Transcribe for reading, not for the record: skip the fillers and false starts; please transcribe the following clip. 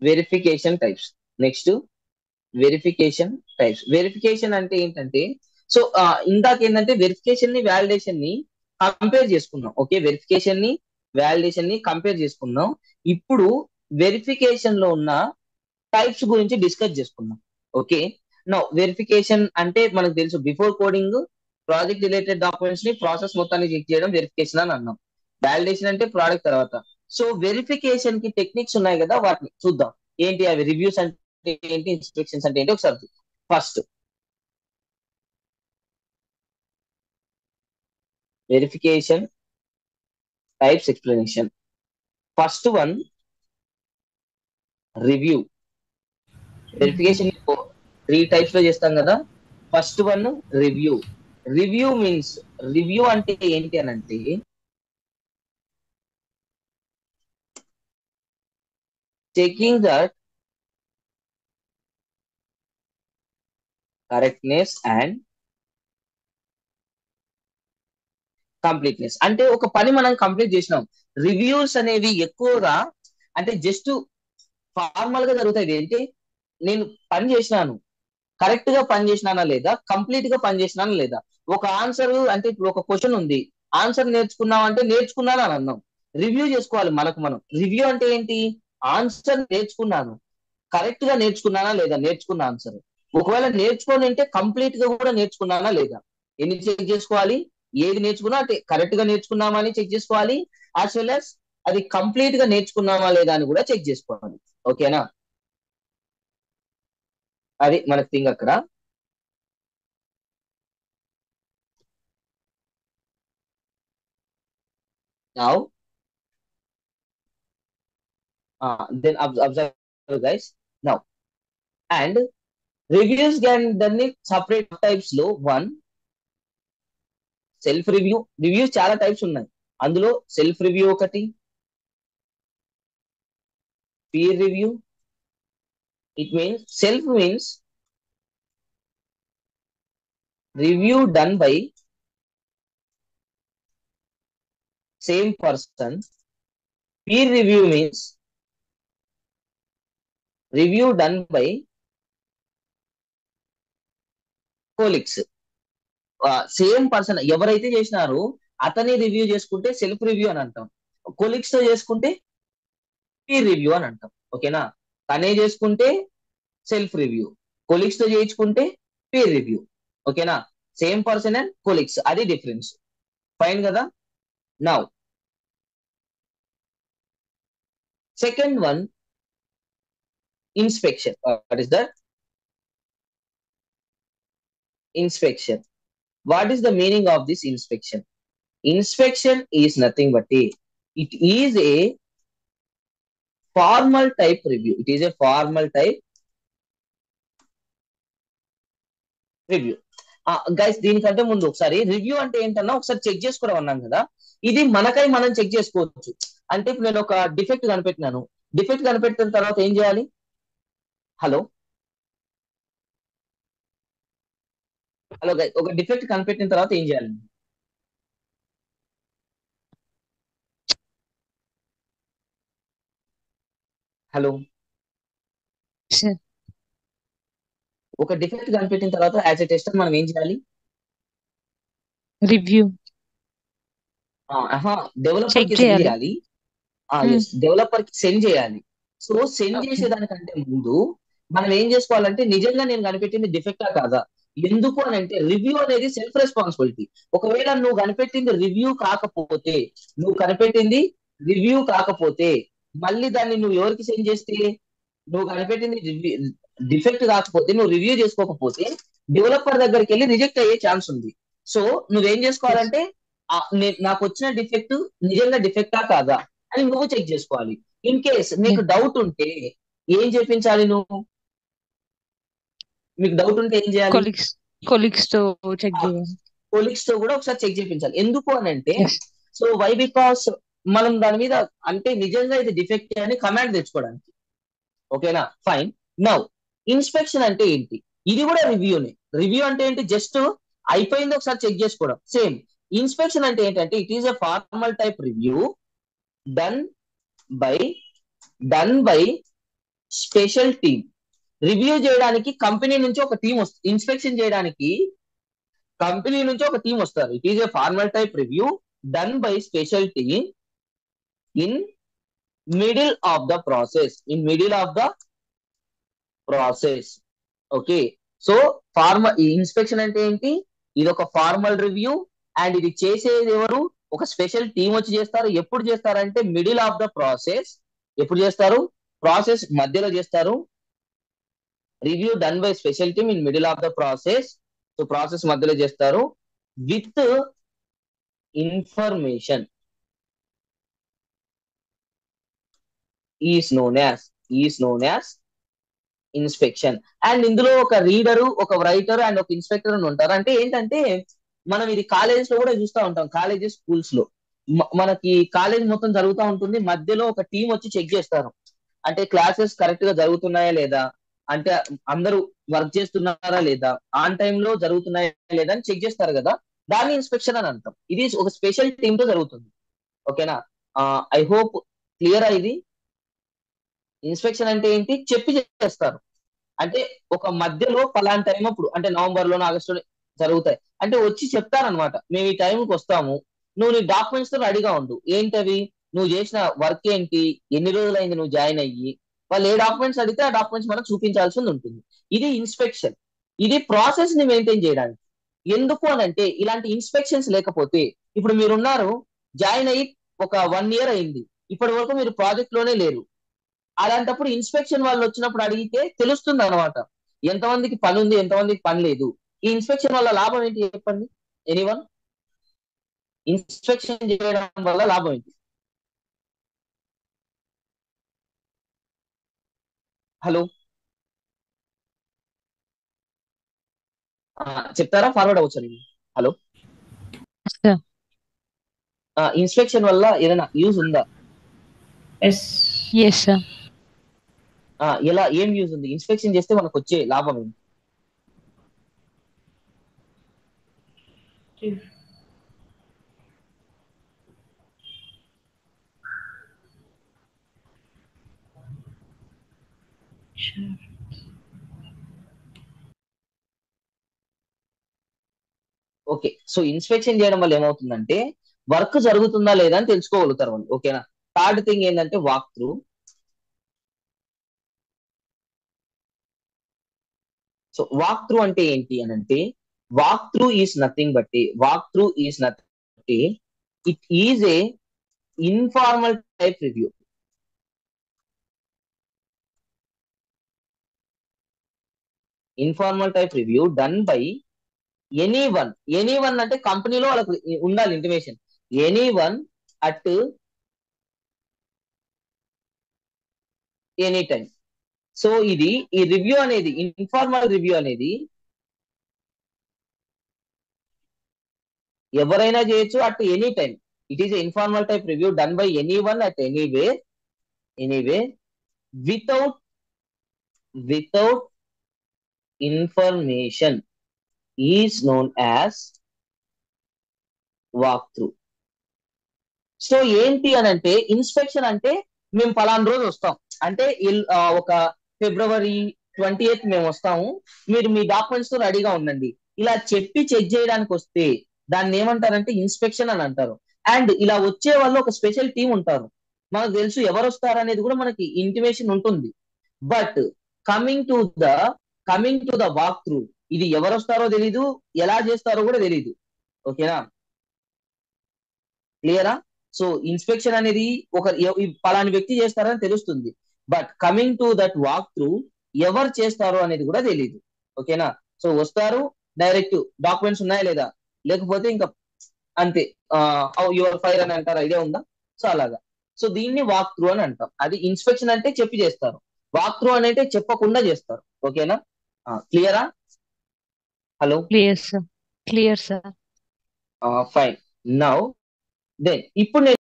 verification types. Next verification types. Verification ante entante, so indaka entante verification ni validation ni compare చేసుకున్నాం. Okay, verification ni validation ni compare చేసుకున్నాం. ఇప్పుడు verification లో ఉన్న types గురించి discuss చేసుకున్నాం. Okay, now verification ante మనకు తెలుసు, before coding project related documents ni process మొత్తాన్ని చెక్ చేయడం వెరిఫికేషన్ అని అన్నాం. వాలిడేషన్ అంటే ప్రోడక్ట్ తర్వాత. సో వెరిఫికేషన్ కి టెక్నిక్స్ ఉన్నాయి కదా, వాటిని చూద్దాం. ఏంటి అవి? రివ్యూస్ అంటే ఏంటి, ఇన్స్పెక్షన్స్ అంటే ఏంటి ఒకసారి. First verification types explanation. First one review. Verification three types లో చేస్తాం కదా. First one review. Review means, review అంటే ఏంటి అని అంటే, checking that correctness and completeness. అంటే ఒక పని మనం కంప్లీట్ చేసినాం. రివ్యూస్ అనేవి ఎక్కువగా అంటే జస్ట్ ఫార్మల్ గా జరుగుతాయి. ఏంటి, నేను పని చేసినాను, కరెక్ట్ గా పని చేసినానా లేదా, కంప్లీట్ గా పని చేసినానా లేదా. ఒక ఆన్సర్ అంటే ఇప్పుడు ఒక క్వశ్చన్ ఉంది, ఆన్సర్ నేర్చుకున్నాం అంటే నేర్చుకున్నాను అని అన్నాం. రివ్యూ చేసుకోవాలి మనకు మనం. రివ్యూ అంటే ఏంటి, ఆన్సర్ నేర్చుకున్నాను, కరెక్ట్ గా నేర్చుకున్నానా లేదా, నేర్చుకున్న ఆన్సర్. ఒకవేళ నేర్చుకోని అంటే కంప్లీట్ గా కూడా నేర్చుకున్నానా లేదా. ఎన్ని చెక్ చేసుకోవాలి, ఏది నేర్చుకున్నా అంటే కరెక్ట్ గా నేర్చుకున్నామా అని చెక్ చేసుకోవాలి. యాజ్ వెల్ యాజ్ అది కంప్లీట్ గా నేర్చుకున్నామా లేదా అని కూడా చెక్ చేసుకోవాలి. ఓకేనా, అది మన థింగ్ అక్కడ. Now then observe guys. Now and reviews can done it separate types lo. One, self review. Reviews chala types unnayi. Andulo self review okati, peer review. It means self means review done by same person. Peer review means review done by colleagues. Same person ఎవరైతే చేసినారో అతని review చేసుకుంటే self review అని అంటాం. Colleagues తో చేసుకుంటే peer review అని అంటాం. ఓకేనా, తనే చేసుకుంటే సెల్ఫ్ రివ్యూ, కొలీగ్స్ తో చేయించుకుంటే పీర్ రివ్యూ. ఓకేనా, సేమ్ పర్సన్ అండ్ కొలీగ్స్, అది డిఫరెన్స్. ఫైన్ కదా. Now second one inspection. What is that? Inspection. What is the meaning of this inspection? Inspection is nothing but it is a formal type review. It is a formal type review. Guys, దీనికంటే ముందు ఒకసారి review అంటే ఏంటన్నా ఒకసారి check చేసుకోవడం అన్నాం కదా. ఇది మనకై మనం చెక్ చేసుకోవచ్చు. అంటే ఇప్పుడు నేను ఒక డిఫెక్ట్ కనిపెట్టినాను. డిఫెక్ట్ కనిపెట్టిన తర్వాత ఏం చేయాలి? హలో హలో గైస్, ఒక డిఫెక్ట్ కనిపెట్టిన తర్వాత ఏం చేయాలి? హలో, ఒక డిఫెక్ట్ కనిపెట్టిన తర్వాత యాజ్ ఎ టెస్టర్ మనం ఏం చేయాలి? రివ్యూ, డెవలపర్ కి సెండ్ చేయాలి. డెవలపర్ కి సెండ్ చేయాలి. సో సెండ్ చేసేదానికంటే ముందు మనం ఏం చేసుకోవాలంటే, నిజంగా నేను కనిపెట్టింది డిఫెక్టా కాదా. ఎందుకు అని అంటే రివ్యూ అనేది సెల్ఫ్ రెస్పాన్సిబిలిటీ. ఒకవేళ నువ్వు కనిపెట్టింది రివ్యూ కాకపోతే, మళ్ళీ దాన్ని నువ్వు ఎవరికి సెండ్ చేస్తే, నువ్వు కనిపెట్టింది డిఫెక్ట్ కాకపోతే, నువ్వు రివ్యూ చేసుకోకపోతే డెవలపర్ దగ్గరికి వెళ్ళి రిజెక్ట్ అయ్యే ఛాన్స్ ఉంది. సో నువ్వేం చేసుకోవాలంటే, నాకు వచ్చిన డిఫెక్ట్ నిజంగా డిఫెక్టా కాదా అని నువ్వు చెక్ చేసుకోవాలి. ఇన్ కేస్ నీకు డౌట్ ఉంటే ఏం చేపించాలి నువ్వు? మీకు డౌట్ ఉంటే ఏం చేయాలి? కొలీగ్స్ తో కూడా ఒకసారి చెక్ చేయించాలి. ఎందుకు అని అంటే, సో వై? బికాస్ మనం దాని మీద అంటే నిజంగా ఇది డిఫెక్ట్ అని కమాండ్ తెచ్చుకోవడానికి. ఓకేనా, ఫైన్. నౌ ఇన్స్పెక్షన్ అంటే ఏంటి? ఇది కూడా రివ్యూనే. రివ్యూ అంటే ఏంటి? జస్ట్ అయిపోయింది ఒకసారి చెక్ చేసుకోవడం. సేమ్ ఇన్స్పెక్షన్ అంటే ఏంటంటే, it is a formal type review done by special team review చేయడానికి కంపెనీ నుంచి ఒక టీం వస్తుంది. ఇన్స్పెక్షన్ చేయడానికి కంపెనీ నుంచి ఒక టీం వస్తారు. It is a formal type review done by special team in middle of the process. In middle of the process. Okay, so formal inspection అంటే ఏంటి? ఇది ఒక ఫార్మల్ రివ్యూ అండ్ ఇది చేసేది ఎవరు? ఒక స్పెషల్ టీం వచ్చి చేస్తారు. ఎప్పుడు చేస్తారంటే మిడిల్ ఆఫ్ ద ప్రాసెస్. ఎప్పుడు చేస్తారు? ప్రాసెస్ మధ్యలో చేస్తారు. Review done by special team in middle of the process. So process మధ్యలో చేస్తారు with information is known as inspection. And ఇందులో ఒక రీడరు, ఒక రైటరు అండ్ ఒక ఇన్స్పెక్టర్ అని ఉంటారు. అంటే ఏంటంటే మనం ఇది కాలేజెస్ లో కూడా చూస్తూ ఉంటాం. కాలేజెస్, స్కూల్స్ లో మనకి కాలేజ్ మొత్తం జరుగుతూ ఉంటుంది. మధ్యలో ఒక టీం వచ్చి చెక్ చేస్తారు. అంటే క్లాసెస్ కరెక్ట్ గా జరుగుతున్నాయా లేదా, అంటే అందరూ వర్క్ చేస్తున్నారా లేదా, ఆన్ టైమ్ లో జరుగుతున్నాయా లేదా అని చెక్ చేస్తారు కదా, దాన్ని ఇన్స్పెక్షన్ అని అంటాం. ఇది ఒక స్పెషల్ టీమ్ తో జరుగుతుంది. ఓకేనా? ఐ హోప్ క్లియరా. ఇది ఇన్స్పెక్షన్ అంటే ఏంటి? చెప్పి చేస్తారు. అంటే ఒక మధ్యలో పలానా టైం అప్పుడు, అంటే నవంబర్ లోనో ఆగస్టులో జరుగుతాయి. అంటే వచ్చి చెప్తారనమాట, మేము ఈ టైంకి వస్తాము, నువ్వు నీ డాక్యుమెంట్స్ తో రెడీగా ఉండు. ఏంటవి? నువ్వు చేసిన వర్క్ ఏంటి, ఎన్ని రోజులైంది నువ్వు జాయిన్ అయ్యి, వాళ్ళు ఏ డాక్యుమెంట్స్ అడిగితే ఆ డాక్యుమెంట్స్ మనం చూపించాల్సి ఉంటుంది. ఇది ఇన్స్పెక్షన్. ఇది ప్రాసెస్ ని మెయింటైన్ చేయడానికి. ఎందుకు అని అంటే ఇలాంటి ఇన్స్పెక్షన్స్ లేకపోతే, ఇప్పుడు మీరున్నారు, జాయిన్ అయ్యి ఒక 1 year అయింది, ఇప్పటి వరకు మీరు ప్రాజెక్ట్ లోనే లేరు. అలాంటప్పుడు ఇన్స్పెక్షన్ వాళ్ళు వచ్చినప్పుడు అడిగితే తెలుస్తుంది అనమాట, ఎంతమందికి పని ఉంది, ఎంతమందికి పని లేదు. ఈ ఇన్స్పెక్షన్ వల్ల లాభం ఏంటి చెప్పండి? ఎనీవన్? ఇన్స్పెక్షన్ చేయడం వల్ల లాభం ఏంటి? హలో, చెప్తారా? ఫార్వర్డ్ అవ్వచ్చు. హలో, ఇన్స్పెక్షన్ వల్ల ఏదైనా యూజ్ ఉందా? ఎలా, ఏం యూజ్ ఉంది? ఇన్స్పెక్షన్ చేస్తే మనకు వచ్చే లాభం ఏంటి? ఓకే, సో ఇన్స్పెక్షన్ చేయడం వల్ల ఏమవుతుందంటే వర్క్ జరుగుతుందా లేదా అని తెలుసుకోగలుగుతారు వాళ్ళు. ఓకేనా? థర్డ్ థింగ్ ఏంటంటే walk through. So walk through అంటే ఏంటి అని అంటే walk through is nothing but it is a informal type review. Informal type review done by anyone. Anyone అంటే కంపెనీలో వాళ్ళకు ఉండాలి intimation. Anyone at any time. So ఇది ఈ రివ్యూ అనేది, ఇన్ఫార్మల్ రివ్యూ అనేది ఎవరైనా చేయొచ్చు at any time. It is informal type review done by anyone at anyway without information is known as walk through. So ఏంటి అని అంటే ఇన్స్పెక్షన్ అంటే మేము పలానా రోజు వస్తాం, అంటే ఒక February 20th మేము వస్తాము, మీరు మీ డాక్యుమెంట్స్ తో రెడీగా ఉండండి, ఇలా చెప్పి చెక్ చేయడానికి వస్తే దాన్ని ఏమంటారంటే ఇన్స్పెక్షన్ అని అంటారు. అండ్ ఇలా వచ్చే వాళ్ళు ఒక స్పెషల్ టీం ఉంటారు. మనకు తెలుసు ఎవరు వస్తారు అనేది కూడా మనకి ఇంటిమేషన్ ఉంటుంది. But coming to the walk through, ఇది ఎవరు వస్తారో తెలీదు, ఎలా చేస్తారో కూడా తెలీదు. ఓకేనా? క్లియరా? సో ఇన్స్పెక్షన్ అనేది ఒక పలాని వ్యక్తి చేస్తారని తెలుస్తుంది. But coming to that walk through ఎవరు చేస్తారో అనేది కూడా తెలీదు. ఓకేనా? సో వస్తారు, డైరెక్ట్ డాక్యుమెంట్స్ ఉన్నాయా లేదా, లేకపోతే ఇంకా అంతే యువర్ ఫైర్ అని అంటారు. ఇదే ఉందా? సో అలాగా. సో దీన్ని వాక్ త్రూ అని అంటాం. అది ఇన్స్పెక్షన్ అంటే చెప్పి చేస్తారు, వాక్ త్రూ అని అంటే చెప్పకుండా చేస్తారు. ఓకేనా? క్లియరా? Hello, clear sir. Fine. Now then ఇప్పుడు